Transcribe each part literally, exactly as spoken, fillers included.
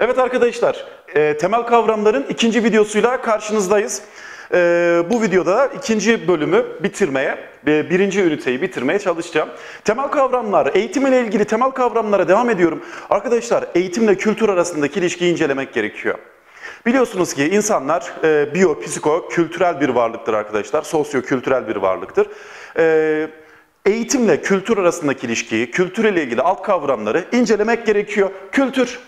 Evet arkadaşlar, e, temel kavramların ikinci videosuyla karşınızdayız. E, bu videoda ikinci bölümü bitirmeye, e, birinci üniteyi bitirmeye çalışacağım. Temel kavramlar, eğitimle ilgili temel kavramlara devam ediyorum. Arkadaşlar, eğitimle kültür arasındaki ilişkiyi incelemek gerekiyor. Biliyorsunuz ki insanlar e, biyo, psiko, kültürel bir varlıktır arkadaşlar. Sosyo-kültürel bir varlıktır. E, eğitimle kültür arasındaki ilişkiyi, kültürle ilgili alt kavramları incelemek gerekiyor. Kültür.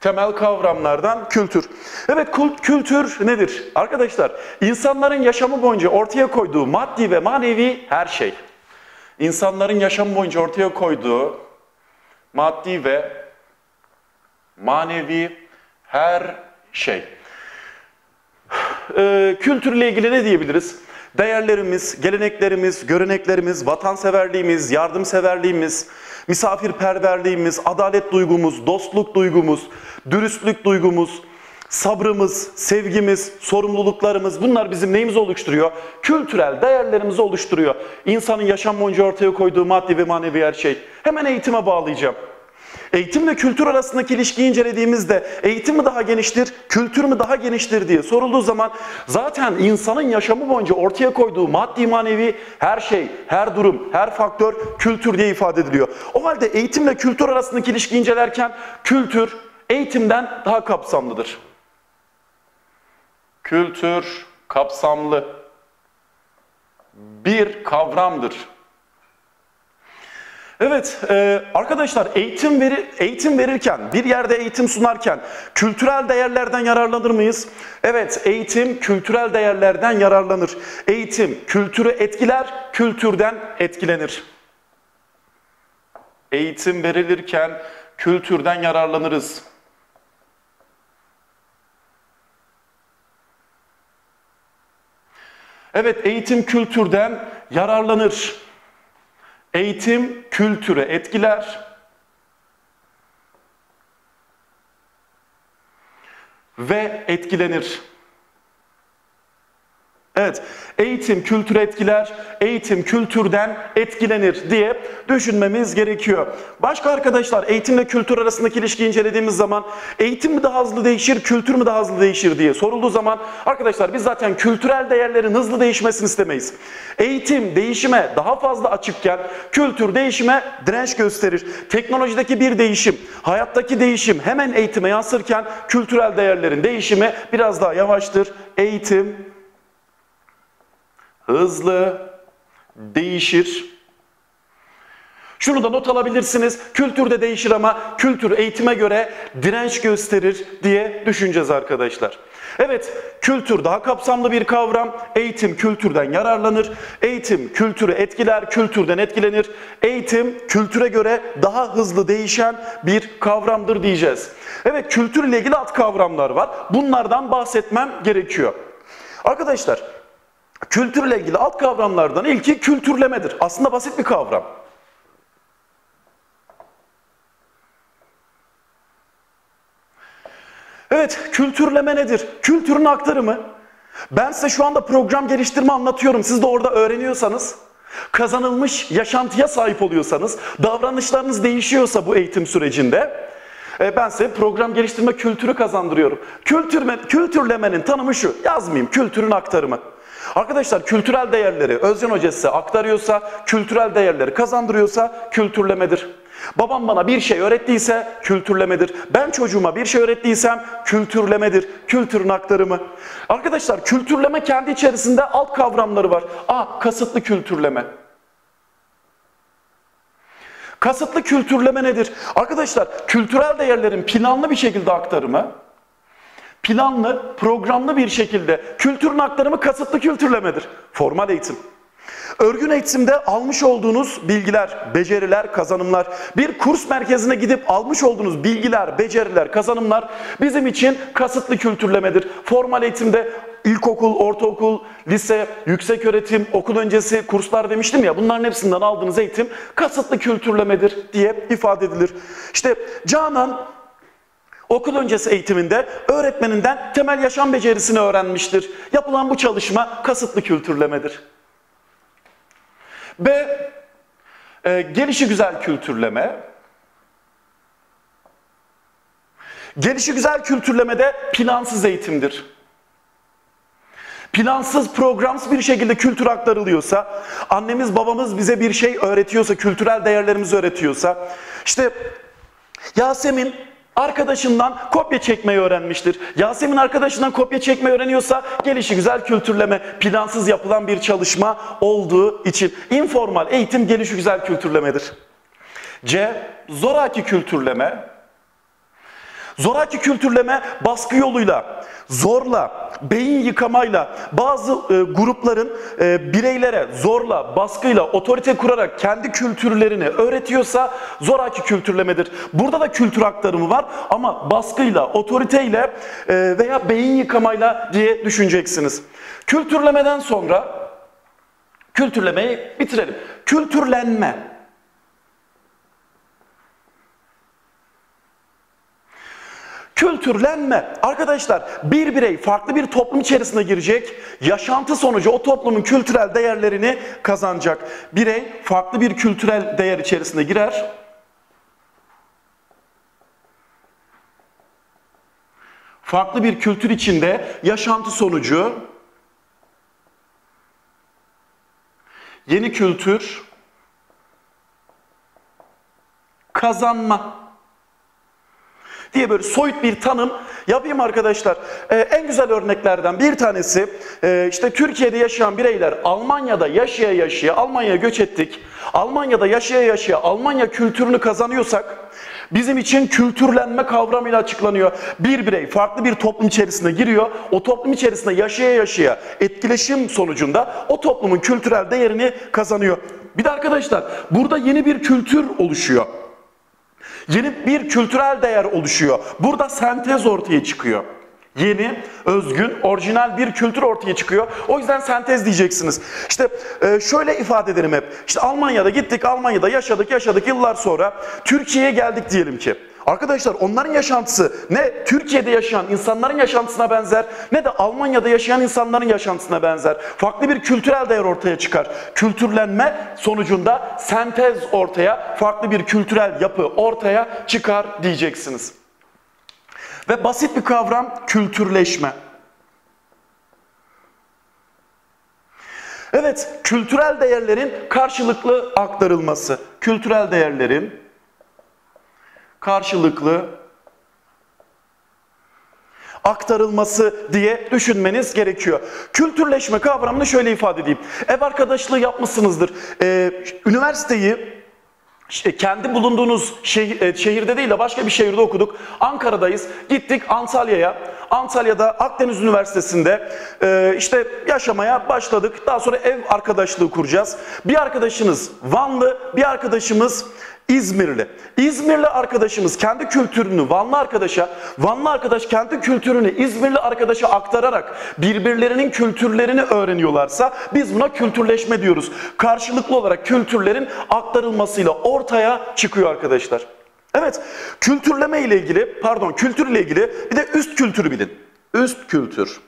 Temel kavramlardan kültür. Evet, kültür nedir? Arkadaşlar, insanların yaşamı boyunca ortaya koyduğu maddi ve manevi her şey. İnsanların yaşamı boyunca ortaya koyduğu maddi ve manevi her şey. Ee, kültürle ilgili ne diyebiliriz? Değerlerimiz, geleneklerimiz, göreneklerimiz, vatanseverliğimiz, yardımseverliğimiz, misafirperverliğimiz, adalet duygumuz, dostluk duygumuz, dürüstlük duygumuz, sabrımız, sevgimiz, sorumluluklarımız, bunlar bizim neyimizi oluşturuyor? Kültürel değerlerimizi oluşturuyor. İnsanın yaşam boyunca ortaya koyduğu maddi ve manevi her şey. Hemen eğitime bağlayacağım. Eğitimle kültür arasındaki ilişkiyi incelediğimizde eğitim mi daha geniştir, kültür mü daha geniştir diye sorulduğu zaman zaten insanın yaşamı boyunca ortaya koyduğu maddi manevi her şey, her durum, her faktör kültür diye ifade ediliyor. O halde eğitimle kültür arasındaki ilişkiyi incelerken kültür eğitimden daha kapsamlıdır. Kültür kapsamlı bir kavramdır. Evet e, arkadaşlar, eğitim veri, eğitim verirken, bir yerde eğitim sunarken kültürel değerlerden yararlanır mıyız? Evet, eğitim kültürel değerlerden yararlanır. Eğitim kültürü etkiler, kültürden etkilenir. Eğitim verilirken kültürden yararlanırız. Evet, eğitim kültürden yararlanır. Eğitim kültürü etkiler ve etkilenir. Evet, eğitim kültürü etkiler, eğitim kültürden etkilenir diye düşünmemiz gerekiyor. Başka arkadaşlar, eğitimle kültür arasındaki ilişkiyi incelediğimiz zaman eğitim mi daha hızlı değişir, kültür mü daha hızlı değişir diye sorulduğu zaman arkadaşlar, biz zaten kültürel değerlerin hızlı değişmesini istemeyiz. Eğitim değişime daha fazla açıkken kültür değişime direnç gösterir. Teknolojideki bir değişim, hayattaki değişim hemen eğitime yansırken kültürel değerlerin değişimi biraz daha yavaştır. Eğitim hızlı değişir. Şunu da not alabilirsiniz. Kültür de değişir ama kültür eğitime göre direnç gösterir diye düşüneceğiz arkadaşlar. Evet, kültür daha kapsamlı bir kavram. Eğitim kültürden yararlanır. Eğitim kültürü etkiler, kültürden etkilenir. Eğitim kültüre göre daha hızlı değişen bir kavramdır diyeceğiz. Evet, kültürle ilgili alt kavramlar var. Bunlardan bahsetmem gerekiyor. Arkadaşlar, kültürle ilgili alt kavramlardan ilki kültürlemedir. Aslında basit bir kavram. Evet, kültürleme nedir? Kültürün aktarımı. Ben size şu anda program geliştirme anlatıyorum. Siz de orada öğreniyorsanız, kazanılmış yaşantıya sahip oluyorsanız, davranışlarınız değişiyorsa bu eğitim sürecinde, ben size program geliştirme kültürü kazandırıyorum. Kültürme, kültürlemenin tanımı şu, yazmayayım, kültürün aktarımı. Arkadaşlar, kültürel değerleri Özcan Hoca size aktarıyorsa, kültürel değerleri kazandırıyorsa kültürlemedir. Babam bana bir şey öğrettiyse kültürlemedir. Ben çocuğuma bir şey öğrettiysem kültürlemedir. Kültürün aktarımı. Arkadaşlar, kültürleme kendi içerisinde alt kavramları var. A. Kasıtlı kültürleme. Kasıtlı kültürleme nedir? Arkadaşlar, kültürel değerlerin planlı bir şekilde aktarımı. Planlı, programlı bir şekilde kültürün aktarımı kasıtlı kültürlemedir. Formal eğitim. Örgün eğitimde almış olduğunuz bilgiler, beceriler, kazanımlar, bir kurs merkezine gidip almış olduğunuz bilgiler, beceriler, kazanımlar bizim için kasıtlı kültürlemedir. Formal eğitimde ilkokul, ortaokul, lise, yükseköğretim, okul öncesi kurslar demiştim ya, bunların hepsinden aldığınız eğitim kasıtlı kültürlemedir diye ifade edilir. İşte Canan okul öncesi eğitiminde öğretmeninden temel yaşam becerisini öğrenmiştir. Yapılan bu çalışma kasıtlı kültürlemedir. B. E, gelişigüzel kültürleme. Gelişigüzel kültürlemede plansız eğitimdir. Plansız, programsız bir şekilde kültür aktarılıyorsa, annemiz babamız bize bir şey öğretiyorsa, kültürel değerlerimizi öğretiyorsa, işte Yasemin arkadaşından kopya çekmeyi öğrenmiştir. Yasemin arkadaşından kopya çekmeyi öğreniyorsa gelişigüzel kültürleme, plansız yapılan bir çalışma olduğu için. İnformal eğitim gelişigüzel kültürlemedir. C. Zoraki kültürleme. Zoraki kültürleme baskı yoluyla, zorla, beyin yıkamayla bazı e, grupların e, bireylere zorla, baskıyla, otorite kurarak kendi kültürlerini öğretiyorsa zoraki kültürlemedir. Burada da kültür aktarımı var ama baskıyla, otoriteyle e, veya beyin yıkamayla diye düşüneceksiniz. Kültürlemeden sonra kültürlemeyi bitirelim. Kültürlenme. Kültürlenme. Arkadaşlar bir birey farklı bir toplum içerisine girecek, yaşantı sonucu o toplumun kültürel değerlerini kazanacak. Birey farklı bir kültürel değer içerisine girer. Farklı bir kültür içinde yaşantı sonucu yeni kültür kazanma diye böyle soyut bir tanım yapayım arkadaşlar. Ee, en güzel örneklerden bir tanesi, e, işte Türkiye'de yaşayan bireyler Almanya'da yaşaya yaşaya Almanya'ya göç ettik. Almanya'da yaşaya yaşaya Almanya kültürünü kazanıyorsak bizim için kültürlenme kavramıyla açıklanıyor. Bir birey farklı bir toplum içerisine giriyor. O toplum içerisinde yaşaya yaşaya etkileşim sonucunda o toplumun kültürel değerini kazanıyor. Bir de arkadaşlar burada yeni bir kültür oluşuyor. Yeni bir kültürel değer oluşuyor. Burada sentez ortaya çıkıyor. Yeni, özgün, orijinal bir kültür ortaya çıkıyor. O yüzden sentez diyeceksiniz. İşte şöyle ifade edelim hep. İşte Almanya'da gittik, Almanya'da yaşadık, yaşadık yıllar sonra Türkiye'ye geldik diyelim ki. Arkadaşlar onların yaşantısı ne Türkiye'de yaşayan insanların yaşantısına benzer ne de Almanya'da yaşayan insanların yaşantısına benzer. Farklı bir kültürel değer ortaya çıkar. Kültürlenme sonucunda sentez ortaya, farklı bir kültürel yapı ortaya çıkar diyeceksiniz. Ve basit bir kavram kültürleşme. Evet, kültürel değerlerin karşılıklı aktarılması. Kültürel değerlerin karşılıklı aktarılması diye düşünmeniz gerekiyor. Kültürleşme kavramını şöyle ifade edeyim. Ev arkadaşlığı yapmışsınızdır. Ee, üniversiteyi kendi bulunduğunuz şehir, şehirde değil de başka bir şehirde okuduk. Ankara'dayız. Gittik Antalya'ya. Antalya'da Akdeniz Üniversitesi'nde işte yaşamaya başladık. Daha sonra ev arkadaşlığı kuracağız. Bir arkadaşınız Vanlı, bir arkadaşımız İzmirli. İzmirli arkadaşımız kendi kültürünü Vanlı arkadaşa, Vanlı arkadaş kendi kültürünü İzmirli arkadaşa aktararak birbirlerinin kültürlerini öğreniyorlarsa biz buna kültürleşme diyoruz. Karşılıklı olarak kültürlerin aktarılmasıyla ortaya çıkıyor arkadaşlar. Evet, kültürleme ile ilgili, pardon kültür ile ilgili bir de üst kültürü bilin. Üst kültür.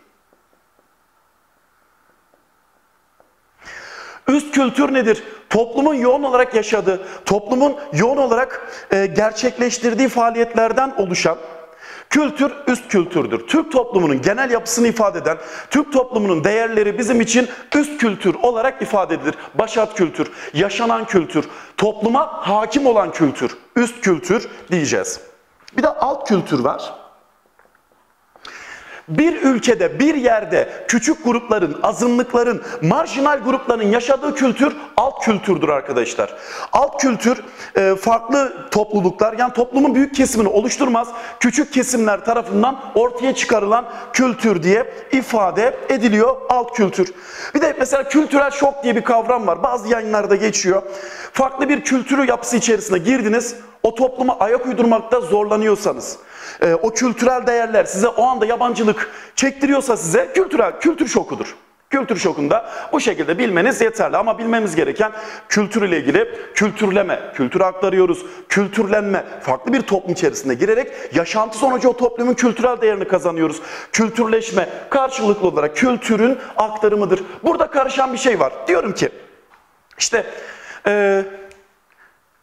Üst kültür nedir? Toplumun yoğun olarak yaşadığı, toplumun yoğun olarak e, gerçekleştirdiği faaliyetlerden oluşan kültür üst kültürdür. Türk toplumunun genel yapısını ifade eden, Türk toplumunun değerleri bizim için üst kültür olarak ifade edilir. Başat kültür, yaşanan kültür, topluma hakim olan kültür, üst kültür diyeceğiz. Bir de alt kültür var. Bir ülkede, bir yerde küçük grupların, azınlıkların, marjinal grupların yaşadığı kültür alt kültürdür arkadaşlar. Alt kültür farklı topluluklar, yani toplumun büyük kesimini oluşturmaz, küçük kesimler tarafından ortaya çıkarılan kültür diye ifade ediliyor alt kültür. Bir de mesela kültürel şok diye bir kavram var. Bazı yayınlarda geçiyor. Farklı bir kültürü yapısı içerisine girdiniz. O topluma ayak uydurmakta zorlanıyorsanız, o kültürel değerler size o anda yabancılık çektiriyorsa size kültürel kültür şokudur. Kültür şokunda bu şekilde bilmeniz yeterli ama bilmemiz gereken kültürle ilgili kültürleme, kültür aktarıyoruz, kültürlenme, farklı bir toplum içerisine girerek yaşantı sonucu o toplumun kültürel değerini kazanıyoruz. Kültürleşme karşılıklı olarak kültürün aktarımıdır. Burada karışan bir şey var. Diyorum ki işte ee,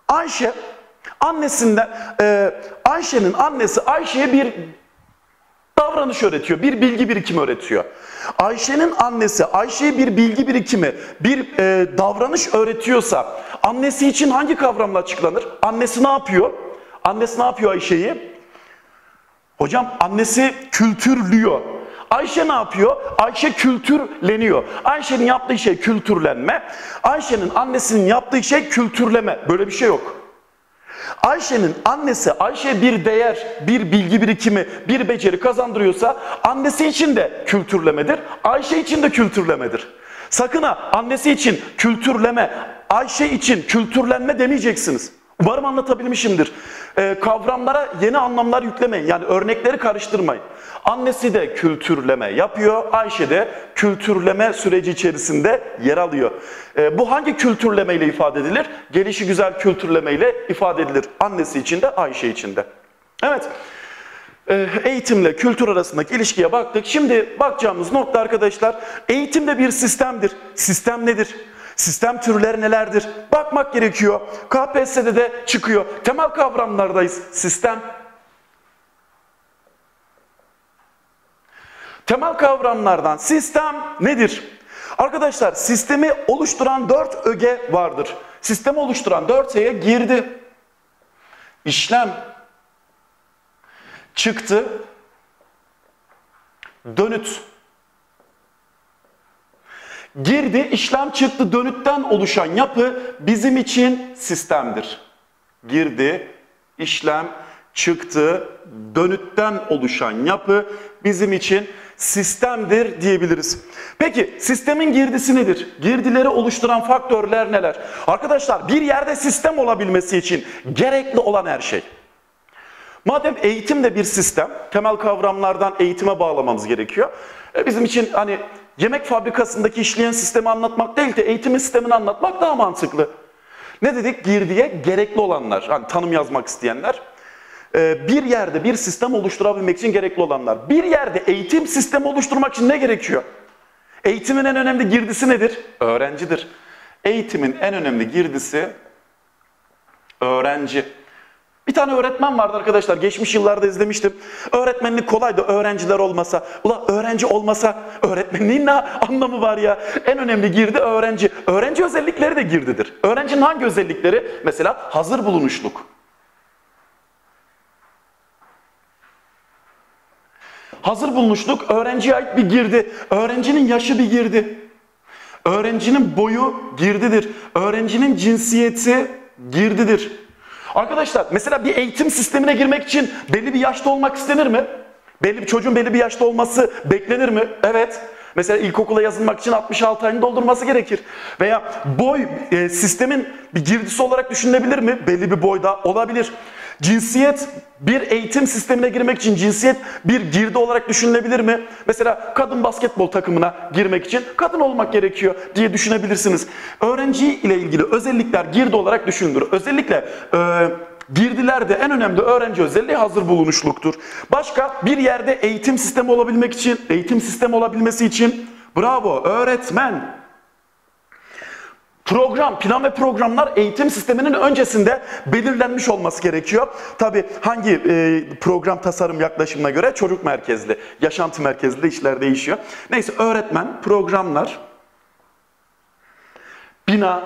Ayşe Annesinden, e, Ayşe'nin annesi Ayşe'ye bir davranış öğretiyor, bir bilgi birikimi öğretiyor. Ayşe'nin annesi Ayşe'ye bir bilgi birikimi, bir e, davranış öğretiyorsa annesi için hangi kavramla açıklanır? Annesi ne yapıyor? Annesi ne yapıyor Ayşe'yi? Hocam annesi kültürlüyor. Ayşe ne yapıyor? Ayşe kültürleniyor. Ayşe'nin yaptığı şey kültürlenme. Ayşe'nin annesinin yaptığı şey kültürleme. Böyle bir şey yok. Ayşe'nin annesi Ayşe bir değer, bir bilgi birikimi, bir beceri kazandırıyorsa annesi için de kültürlemedir. Ayşe için de kültürlemedir. Sakın ha annesi için kültürleme, Ayşe için kültürlenme demeyeceksiniz. Umarım anlatabilmişimdir. E, kavramlara yeni anlamlar yüklemeyin. Yani örnekleri karıştırmayın. Annesi de kültürleme yapıyor. Ayşe de kültürleme süreci içerisinde yer alıyor. E, bu hangi kültürleme ile ifade edilir? Gelişigüzel kültürleme ile ifade edilir. Annesi için de Ayşe için de. Evet. E, eğitimle kültür arasındaki ilişkiye baktık. Şimdi bakacağımız nokta arkadaşlar, eğitim de bir sistemdir. Sistem nedir? Sistem türleri nelerdir? Bakmak gerekiyor. K P S S'de de çıkıyor. Temel kavramlardayız. Sistem. Temel kavramlardan sistem nedir? Arkadaşlar sistemi oluşturan dört öge vardır. Sistemi oluşturan dört şeye girdi. İşlem. Çıktı. Dönüt. Girdi, işlem, çıktı, dönütten oluşan yapı bizim için sistemdir. Girdi, işlem, çıktı, dönütten oluşan yapı bizim için sistemdir diyebiliriz. Peki sistemin girdisi nedir? Girdileri oluşturan faktörler neler? Arkadaşlar bir yerde sistem olabilmesi için gerekli olan her şey. Madem eğitim de bir sistem, temel kavramlardan eğitime bağlamamız gerekiyor. E bizim için hani yemek fabrikasındaki işleyen sistemi anlatmak değil de eğitimin sistemini anlatmak daha mantıklı. Ne dedik? Girdiye gerekli olanlar, hani tanım yazmak isteyenler. E, bir yerde bir sistem oluşturabilmek için gerekli olanlar. Bir yerde eğitim sistemi oluşturmak için ne gerekiyor? Eğitimin en önemli girdisi nedir? Öğrencidir. Eğitimin en önemli girdisi öğrenci. Bir tane öğretmen vardı arkadaşlar. Geçmiş yıllarda izlemiştim. Öğretmenlik kolaydı öğrenciler olmasa. Ula öğrenci olmasa öğretmenliğin ne anlamı var ya? En önemli girdi öğrenci. Öğrenci özellikleri de girdidir. Öğrencinin hangi özellikleri? Mesela hazır bulunuşluk. Hazır bulunuşluk öğrenciye ait bir girdi. Öğrencinin yaşı bir girdi. Öğrencinin boyu girdidir. Öğrencinin cinsiyeti girdidir. Arkadaşlar mesela bir eğitim sistemine girmek için belli bir yaşta olmak istenir mi? Belli bir çocuğun belli bir yaşta olması beklenir mi? Evet. Mesela ilkokula yazılmak için altmış altı ayını doldurması gerekir. Veya boy e, sistemin bir girdisi olarak düşünülebilir mi? Belli bir boyda olabilir. Cinsiyet bir eğitim sistemine girmek için cinsiyet bir girdi olarak düşünülebilir mi? Mesela kadın basketbol takımına girmek için kadın olmak gerekiyor diye düşünebilirsiniz. Öğrenci ile ilgili özellikler girdi olarak düşünülür. Özellikle e, girdilerde en önemli öğrenci özelliği hazır bulunuşluktur. Başka bir yerde eğitim sistemi olabilmek için, eğitim sistemi olabilmesi için bravo öğretmen. Program, plan ve programlar eğitim sisteminin öncesinde belirlenmiş olması gerekiyor. Tabii hangi e, program tasarım yaklaşımına göre çocuk merkezli, yaşantı merkezli işler değişiyor. Neyse öğretmen, programlar, bina,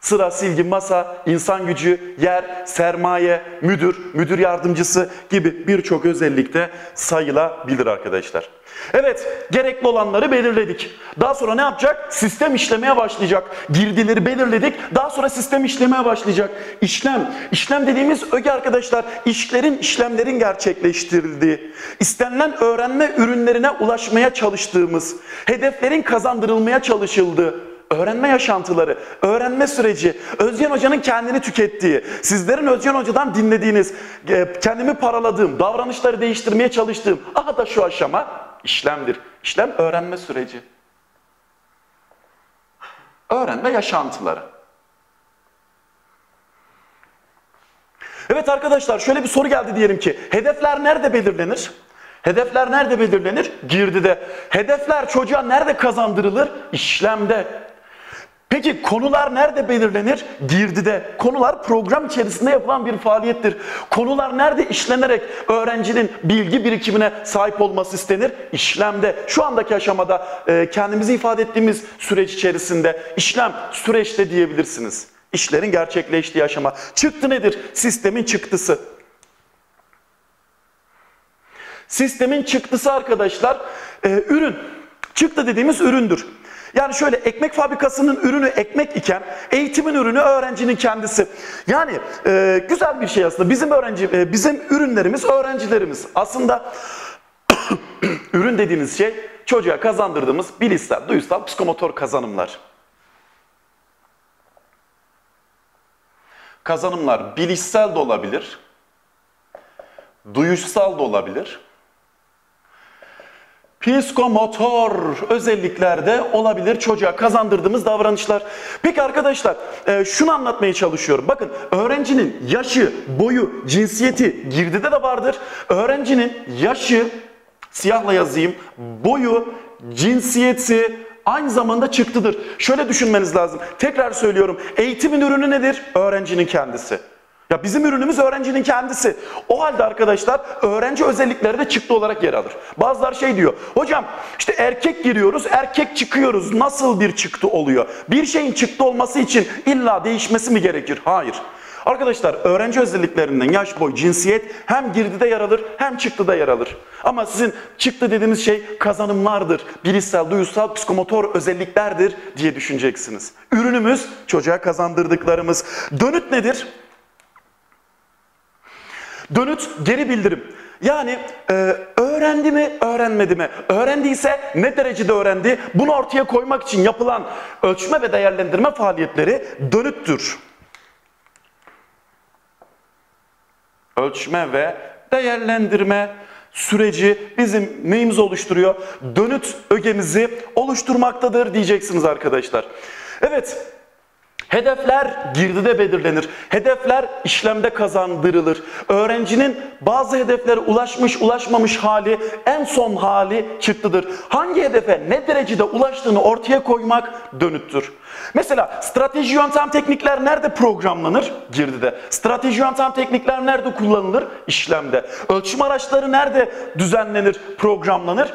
sıra, silgi, masa, insan gücü, yer, sermaye, müdür, müdür yardımcısı gibi birçok özellikte sayılabilir arkadaşlar. Evet, gerekli olanları belirledik. Daha sonra ne yapacak? Sistem işlemeye başlayacak. Girdileri belirledik. Daha sonra sistem işlemeye başlayacak. İşlem. İşlem dediğimiz öge arkadaşlar, işlerin, işlemlerin gerçekleştirildiği, istenilen öğrenme ürünlerine ulaşmaya çalıştığımız, hedeflerin kazandırılmaya çalışıldığı, öğrenme yaşantıları, öğrenme süreci, Özcan Hoca'nın kendini tükettiği, sizlerin Özcan Hoca'dan dinlediğiniz, kendimi paraladığım, davranışları değiştirmeye çalıştığım, aha da şu aşama işlemdir. İşlem öğrenme süreci. Öğrenme yaşantıları. Evet arkadaşlar şöyle bir soru geldi diyelim ki, hedefler nerede belirlenir? Hedefler nerede belirlenir? Girdide. Hedefler çocuğa nerede kazandırılır? İşlemde. Peki konular nerede belirlenir? Girdide. Konular program içerisinde yapılan bir faaliyettir. Konular nerede işlenerek öğrencinin bilgi birikimine sahip olması istenir? İşlemde. Şu andaki aşamada kendimizi ifade ettiğimiz süreç içerisinde işlem, süreçte diyebilirsiniz. İşlerin gerçekleştiği aşama. Çıktı nedir? Sistemin çıktısı. Sistemin çıktısı arkadaşlar ürün. Çıktı dediğimiz üründür. Yani şöyle, ekmek fabrikasının ürünü ekmek iken eğitimin ürünü öğrencinin kendisi. Yani e, güzel bir şey aslında. Bizim öğrenci, e, bizim ürünlerimiz öğrencilerimiz. Aslında ürün dediğiniz şey çocuğa kazandırdığımız bilişsel, duyusal, psikomotor kazanımlar. Kazanımlar bilişsel de olabilir, duyusal da olabilir. Psikomotor özellikler de olabilir çocuğa kazandırdığımız davranışlar. Peki arkadaşlar şunu anlatmaya çalışıyorum. Bakın, öğrencinin yaşı, boyu, cinsiyeti girdide de vardır. Öğrencinin yaşı, siyahla yazayım, boyu, cinsiyeti aynı zamanda çıktıdır. Şöyle düşünmeniz lazım. Tekrar söylüyorum. Eğitimin ürünü nedir? Öğrencinin kendisi. Ya bizim ürünümüz öğrencinin kendisi. O halde arkadaşlar öğrenci özellikleri de çıktı olarak yer alır. Bazılar şey diyor, hocam işte erkek giriyoruz, erkek çıkıyoruz. Nasıl bir çıktı oluyor? Bir şeyin çıktı olması için illa değişmesi mi gerekir? Hayır. Arkadaşlar öğrenci özelliklerinden yaş, boy, cinsiyet hem girdide yer alır hem çıktıda yer alır. Ama sizin çıktı dediğiniz şey kazanımlardır. Bilişsel, duyusal, psikomotor özelliklerdir diye düşüneceksiniz. Ürünümüz çocuğa kazandırdıklarımız. Dönüt nedir? Dönüt, geri bildirim. Yani e, öğrendi mi, öğrenmedi mi? Öğrendiyse ne derecede öğrendi? Bunu ortaya koymak için yapılan ölçme ve değerlendirme faaliyetleri dönüttür. Ölçme ve değerlendirme süreci bizim neyimizi oluşturuyor? Dönüt ögemizi oluşturmaktadır diyeceksiniz arkadaşlar. Evet. Hedefler girdide belirlenir. Hedefler işlemde kazandırılır. Öğrencinin bazı hedeflere ulaşmış ulaşmamış hali, en son hali çıktıdır. Hangi hedefe ne derecede ulaştığını ortaya koymak dönüttür. Mesela strateji, yöntem, teknikler nerede programlanır? Girdide. Strateji, yöntem, teknikler nerede kullanılır? İşlemde. Ölçüm araçları nerede düzenlenir, programlanır?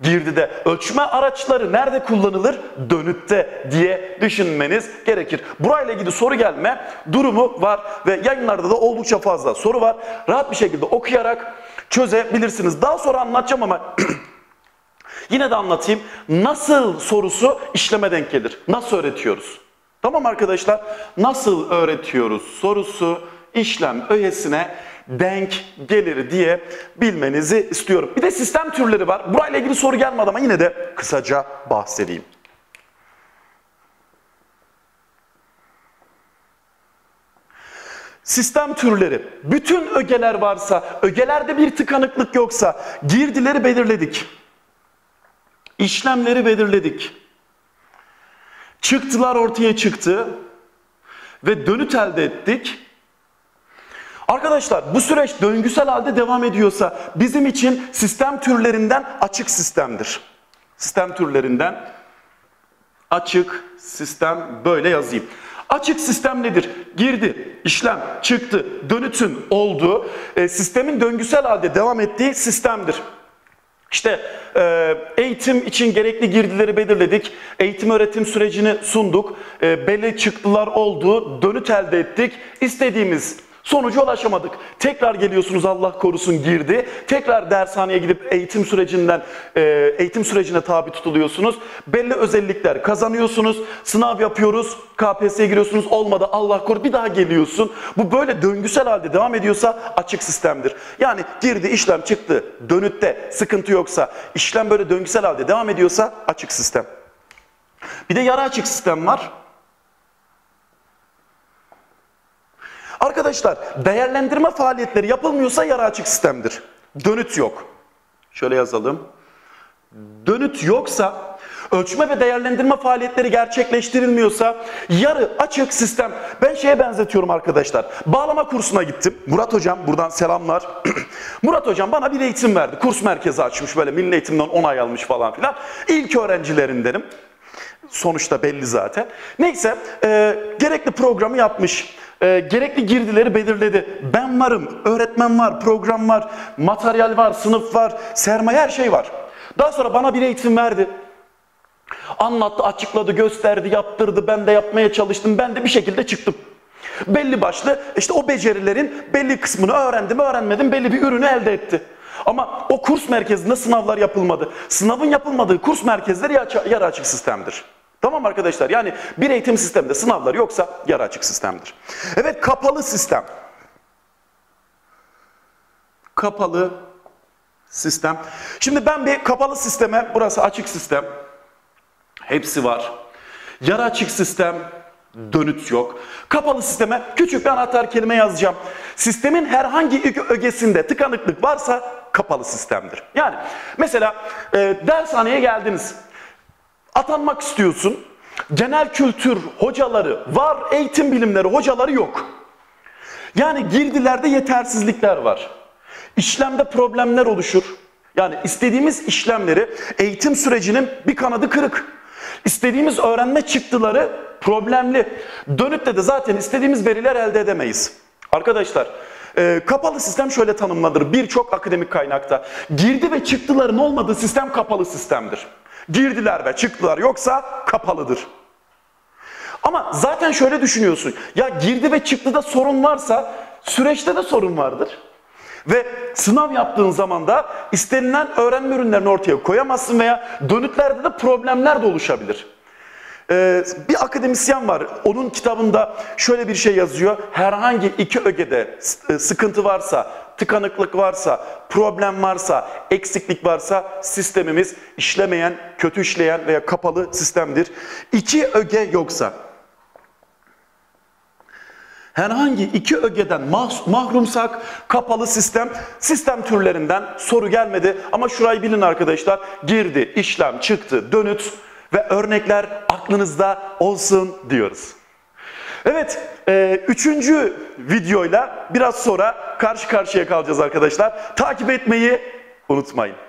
Girdide. Ölçme araçları nerede kullanılır? Dönütte diye düşünmeniz gerekir. Burayla ilgili soru gelme durumu var ve yayınlarda da oldukça fazla soru var. Rahat bir şekilde okuyarak çözebilirsiniz. Daha sonra anlatacağım ama yine de anlatayım. Nasıl sorusu işleme denk gelir. Nasıl öğretiyoruz? Tamam arkadaşlar. Nasıl öğretiyoruz sorusu işlem öğesine denk gelir diye bilmenizi istiyorum. Bir de sistem türleri var. Burayla ilgili soru gelmedi ama yine de kısaca bahsedeyim. Sistem türleri. Bütün ögeler varsa, ögelerde bir tıkanıklık yoksa, girdileri belirledik. İşlemleri belirledik. Çıktılar ortaya çıktı ve dönüt elde ettik. Arkadaşlar bu süreç döngüsel halde devam ediyorsa bizim için sistem türlerinden açık sistemdir. Sistem türlerinden açık sistem, böyle yazayım. Açık sistem nedir? Girdi, işlem, çıktı, dönütün olduğu, e, sistemin döngüsel halde devam ettiği sistemdir. İşte e, eğitim için gerekli girdileri belirledik, eğitim öğretim sürecini sunduk, e, belli çıktılar oldu, dönüt elde ettik, istediğimiz sonuca ulaşamadık. Tekrar geliyorsunuz, Allah korusun girdi. Tekrar dershaneye gidip eğitim sürecinden eğitim sürecine tabi tutuluyorsunuz. Belli özellikler kazanıyorsunuz. Sınav yapıyoruz. K P S S'ye giriyorsunuz. Olmadı, Allah korusun. Bir daha geliyorsun. Bu böyle döngüsel halde devam ediyorsa açık sistemdir. Yani girdi, işlem, çıktı, dönütte sıkıntı yoksa, işlem böyle döngüsel halde devam ediyorsa açık sistem. Bir de yarı açık sistem var. Arkadaşlar değerlendirme faaliyetleri yapılmıyorsa yarı açık sistemdir. Dönüt yok. Şöyle yazalım. Dönüt yoksa, ölçme ve değerlendirme faaliyetleri gerçekleştirilmiyorsa yarı açık sistem. Ben şeye benzetiyorum arkadaşlar. Bağlama kursuna gittim. Murat hocam, buradan selamlar. Murat hocam bana bir eğitim verdi. Kurs merkezi açmış, böyle milli eğitimden onay almış falan filan. İlk öğrencilerindenim. Sonuçta belli zaten. Neyse, e, gerekli programı yapmış. E, gerekli girdileri belirledi. Ben varım, öğretmen var, program var, materyal var, sınıf var, sermaye, her şey var. Daha sonra bana bir eğitim verdi. Anlattı, açıkladı, gösterdi, yaptırdı. Ben de yapmaya çalıştım. Ben de bir şekilde çıktım. Belli başlı işte o becerilerin belli kısmını öğrendim, öğrenmedim, belli bir ürünü elde etti. Ama o kurs merkezinde sınavlar yapılmadı. Sınavın yapılmadığı kurs merkezleri yarı açık sistemdir. Tamam arkadaşlar, yani bir eğitim sisteminde sınavlar yoksa yarı açık sistemdir. Evet, kapalı sistem. Kapalı sistem. Şimdi ben bir kapalı sisteme, burası açık sistem. Hepsi var. Yarı açık sistem, dönüt yok. Kapalı sisteme küçük bir anahtar kelime yazacağım. Sistemin herhangi ögesinde tıkanıklık varsa kapalı sistemdir. Yani mesela e, dershaneye geldiniz. Atanmak istiyorsun. Genel kültür hocaları var, eğitim bilimleri hocaları yok. Yani girdilerde yetersizlikler var. İşlemde problemler oluşur. Yani istediğimiz işlemleri, eğitim sürecinin bir kanadı kırık. İstediğimiz öğrenme çıktıları problemli. Dönüp de de zaten istediğimiz veriler elde edemeyiz. Arkadaşlar, e, kapalı sistem şöyle tanımlanır birçok akademik kaynakta. Girdi ve çıktıların olmadığı sistem kapalı sistemdir. Girdiler ve çıktılar yoksa kapalıdır. Ama zaten şöyle düşünüyorsun. Ya girdi ve çıktıda sorun varsa süreçte de sorun vardır. Ve sınav yaptığın zaman da istenilen öğrenme ürünlerini ortaya koyamazsın veya dönütlerde de problemler de oluşabilir. Ee, bir akademisyen var, onun kitabında şöyle bir şey yazıyor. Herhangi iki ögede sıkıntı varsa, tıkanıklık varsa, problem varsa, eksiklik varsa sistemimiz işlemeyen, kötü işleyen veya kapalı sistemdir. İki öge yoksa, herhangi iki ögeden mahrumsak kapalı sistem. Sistem türlerinden soru gelmedi ama şurayı bilin arkadaşlar. Girdi, işlem, çıktı, dönüt ve örnekler aklınızda olsun diyoruz. Evet, e, üçüncü videoyla biraz sonra karşı karşıya kalacağız arkadaşlar. Takip etmeyi unutmayın.